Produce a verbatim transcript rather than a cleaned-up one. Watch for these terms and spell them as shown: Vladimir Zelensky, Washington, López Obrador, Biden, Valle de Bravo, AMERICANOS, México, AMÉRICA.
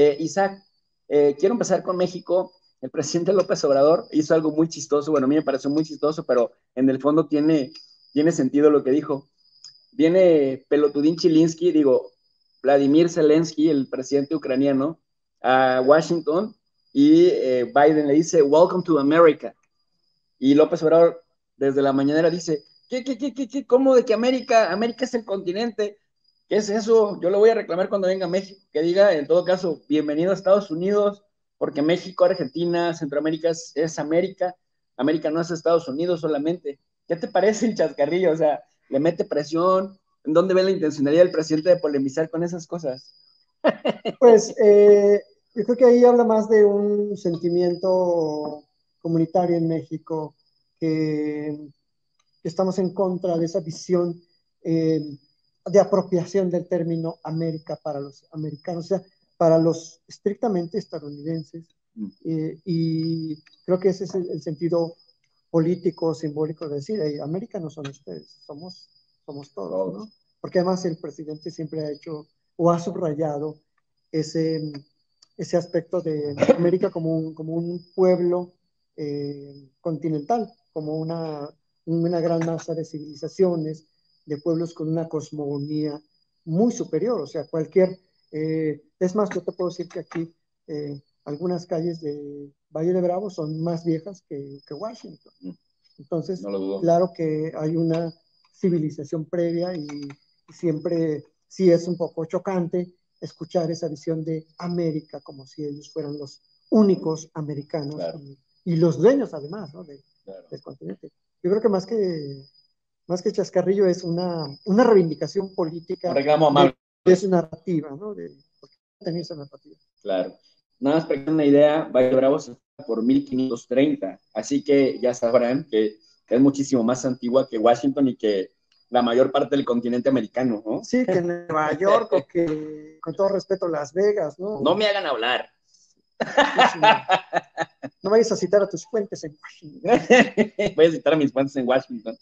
Eh, Isaac, eh, quiero empezar con México. El presidente López Obrador hizo algo muy chistoso, bueno, a mí me pareció muy chistoso, pero en el fondo tiene, tiene sentido lo que dijo. Viene pelotudín Chilinsky, digo, Vladimir Zelensky, el presidente ucraniano, a Washington, y eh, Biden le dice, welcome to America. Y López Obrador, desde la mañanera, dice, ¿qué, qué, qué, qué, qué? ¿Cómo de que América? América es el continente. ¿Qué es eso? Yo lo voy a reclamar cuando venga a México, que diga, en todo caso, bienvenido a Estados Unidos, porque México, Argentina, Centroamérica es, es América, América no es Estados Unidos solamente. ¿Qué te parece el chascarrillo? O sea, le mete presión. ¿En dónde ve la intencionalidad del presidente de polemizar con esas cosas? Pues, eh, yo creo que ahí habla más de un sentimiento comunitario en México, que, que estamos en contra de esa visión eh, de apropiación del término América para los americanos, o sea, para los estrictamente estadounidenses, eh, y creo que ese es el, el sentido político, simbólico de decir, hey, América no son ustedes, somos, somos todos, ¿no? Porque además el presidente siempre ha hecho, o ha subrayado ese, ese aspecto de América como un, como un pueblo eh, continental, como una, una gran masa de civilizaciones, de pueblos con una cosmogonía muy superior, o sea, cualquier... Eh, es más, yo te puedo decir que aquí eh, algunas calles de Valle de Bravo son más viejas que, que Washington. Entonces, no lo dudo. Claro que hay una civilización previa y, y siempre sí es un poco chocante escuchar esa visión de América como si ellos fueran los únicos americanos, claro, y, y los dueños además, ¿no? de, claro. del continente. Yo creo que más que, más que chascarrillo es una, una reivindicación política. Reclamo amable. De su narrativa, ¿no? De, de esa narrativa. Claro. Nada más para que tengan una idea, Valle de Bravo se funda por mil quinientos treinta, así que ya sabrán que, que es muchísimo más antigua que Washington y que la mayor parte del continente americano, ¿no? Sí, que Nueva York o que, con todo respeto, Las Vegas, ¿no? No me hagan hablar. No vayas a citar a tus fuentes en Washington. Voy a citar a mis fuentes en Washington.